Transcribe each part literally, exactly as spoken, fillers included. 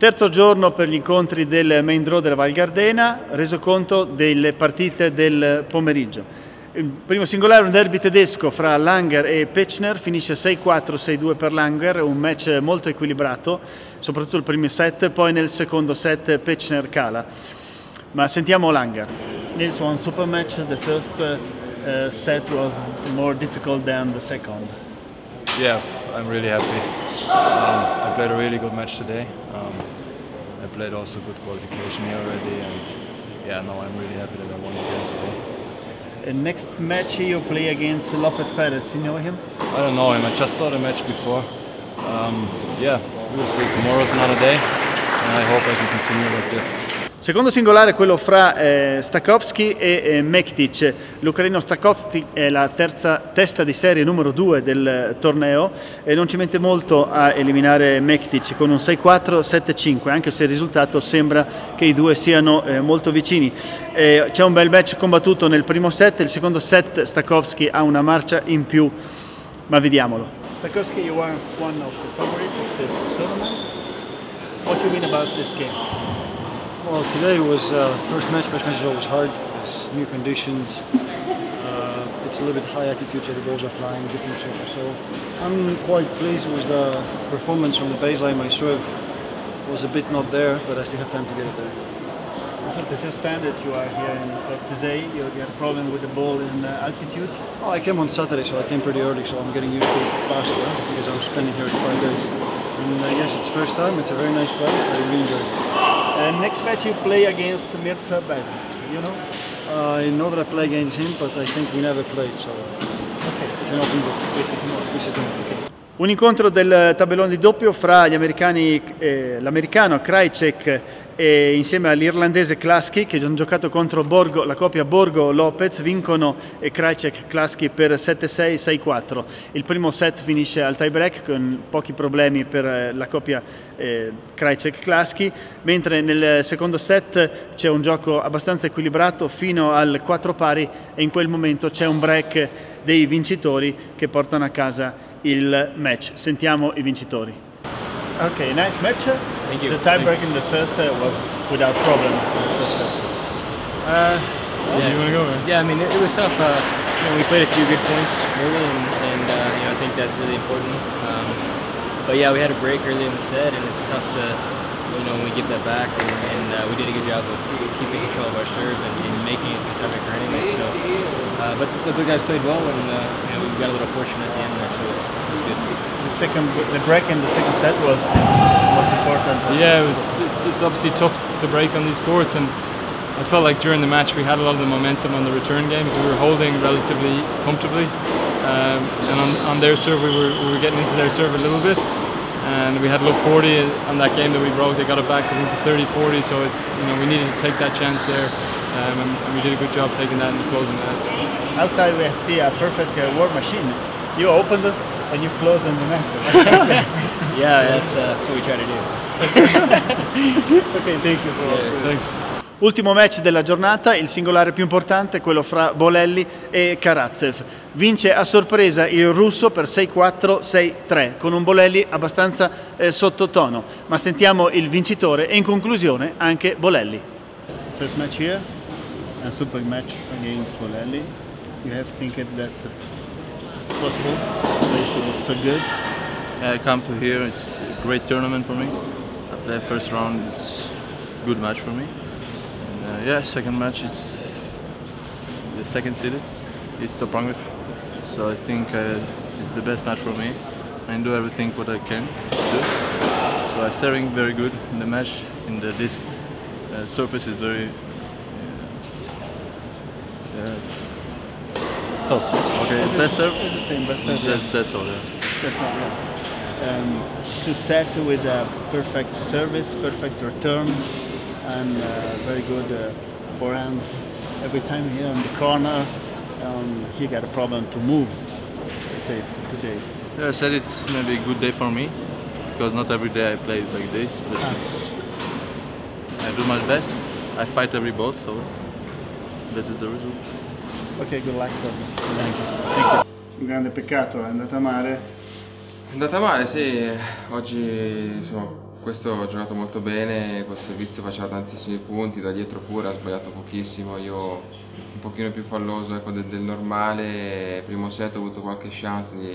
Terzo giorno per gli incontri del main draw della Val Gardena, reso conto delle partite del pomeriggio. Il primo singolare, un derby tedesco fra Langer e Pechner, finisce sei quattro sei due per Langer, un match molto equilibrato, soprattutto il primo set, poi nel secondo set Pechner cala. Ma sentiamo Langer. Nils won super match, the first uh, set was more difficult than the second. Yeah, I'm really happy. Um, I played a really good match today. Um, I played also good qualification here already, and yeah, no, I'm really happy that I won again today. And next match you play against Lopez Perez. You know him? I don't know him. I just saw the match before. Um, yeah, we will see. Tomorrow's another day, and I hope I can continue like this. Secondo singolare è quello fra eh, Stakhovsky e eh, Mektic. L'ucraino Stakhovsky è la terza testa di serie numero due del torneo e non ci mette molto a eliminare Mektic con un sei quattro sette cinque, anche se il risultato sembra che i due siano eh, molto vicini. Eh, C'è un bel match combattuto nel primo set, il secondo set Stakhovsky ha una marcia in più, ma vediamolo. Stakhovsky, you are one of the favorites of this tournament. What do you mean about this game? Well, today was uh, first match. First match is always hard. It's new conditions. Uh, it's a little bit high altitude, so the balls are flying different. So I'm quite pleased with the performance from the baseline. My serve was a bit not there, but I still have time to get it there. This is the first time that you are here in Pechner. You had a problem with the ball in uh, altitude. Oh, I came on Saturday, so I came pretty early. So I'm getting used to it faster because I'm spending here five days. And uh, yes, it's first time. It's a very nice place. I really enjoyed it. Uh, next match you play against Mirza Basit, you know? Uh, I know that I play against him, but I think we never played, so... Okay, it's an open book. We sit tomorrow. We sit tomorrow. Okay. Un incontro del tabellone di doppio fra gli americani, eh, l'americano Krajicek e insieme all'irlandese Klaski, che hanno giocato contro Borgo, la coppia Borgo-Lopez, vincono eh, Krajicek-Klaski per sette sei sei quattro. Il primo set finisce al tie break con pochi problemi per eh, la coppia eh, Krajicek-Klaski, mentre nel secondo set c'è un gioco abbastanza equilibrato fino al quattro pari e in quel momento c'è un break dei vincitori che portano a casa il match. Sentiamo i vincitori. Ok, nice match. Thank you. The tie break in the first set was without problem. Uh, yeah, you want to go? Man? Yeah, I mean it, it was tough. Uh, you know, we played a few good points early, and, and uh, you know I think that's really important. Um, but yeah, we had a break early in the set, and it's tough to you know when we get that back, and, and uh, we did a good job of keeping control of our serve and, and making it to a tie break anyway. So, uh, but the, the guys played well, and uh, you know, we got a little fortunate at the end there. So it was, it was good. The second, the break in the second set was was important. Yeah, it was. It's, it's obviously tough to break on these courts, and I felt like during the match we had a lot of the momentum on the return games. We were holding relatively comfortably, um, and on, on their serve we were we were getting into their serve a little bit. And we had low forty on that game that we broke. They got it back into thirty forty, so it's you know we needed to take that chance there, um, and, and we did a good job taking that in the closing match. Outside we see a perfect uh, war machine. You opened it and you closed in the net. Yeah, that's uh, what we try to do. Okay, thank you for yeah, thanks. Ultimo match della giornata, il singolare più importante, quello fra Bolelli e Karatsev. Vince a sorpresa il russo per sei quattro sei tre, con un Bolelli abbastanza eh, sottotono. Ma sentiamo il vincitore e in conclusione anche Bolelli. First match here, a super match against Bolelli. You have thinking that it's possible? The place looks so good. Yeah, I come to here. It's a great tournament for me. I play first round. It's a good match for me. Uh, yeah, second match, it's, it's the second seeded, it's Topranov, so I think uh, it's the best match for me. I do everything what I can do, so I'm serving very good in the match, in the list, uh, surface is very... Uh, uh, so, okay, it's best serve? It's the same, best serve. That, yeah. That's all, yeah. That's all, yeah. Um, to set with a perfect service, perfect return, and uh, very good uh, forehand. Every time here on the corner, um, he got a problem to move. I said today. Yeah, I said it's maybe a good day for me because not every day I play like this. But ah. it's, I do my best. I fight every ball, so that is the result. Okay, good luck for me. Thank you. Thank you. Un grande peccato, è andata male. È andata male, sì. Oggi, insomma. Questo ha giocato molto bene, col servizio faceva tantissimi punti, da dietro pure ha sbagliato pochissimo, io un pochino più falloso ecco, del, del normale, primo set ho avuto qualche chance di,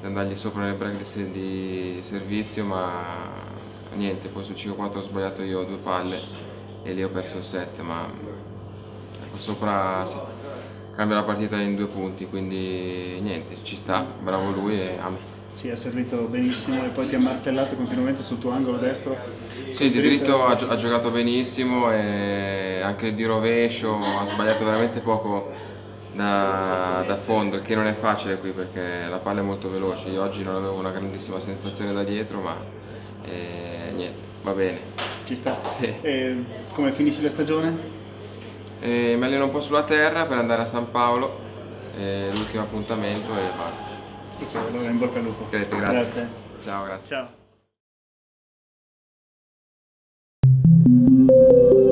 di andargli sopra nel break di servizio, ma niente, poi su cinque quattro ho sbagliato io due palle e lì ho perso il set, ma ecco, sopra sì, cambia la partita in due punti, quindi niente, ci sta, bravo lui e amo. Sì, ha servito benissimo e poi ti ha martellato continuamente sul tuo angolo destro. Sì, di diritto ha, ha giocato benissimo e anche di rovescio ha sbagliato veramente poco da, da fondo, il che non è facile qui perché la palla è molto veloce. Io oggi non avevo una grandissima sensazione da dietro, ma eh, niente, va bene. Ci sta? Sì. E come finisci la stagione? E mi alleno un po' sulla terra per andare a San Paolo, l'ultimo appuntamento e basta. Allora in bocca al lupo. Grazie. Grazie. Ciao, grazie. Ciao.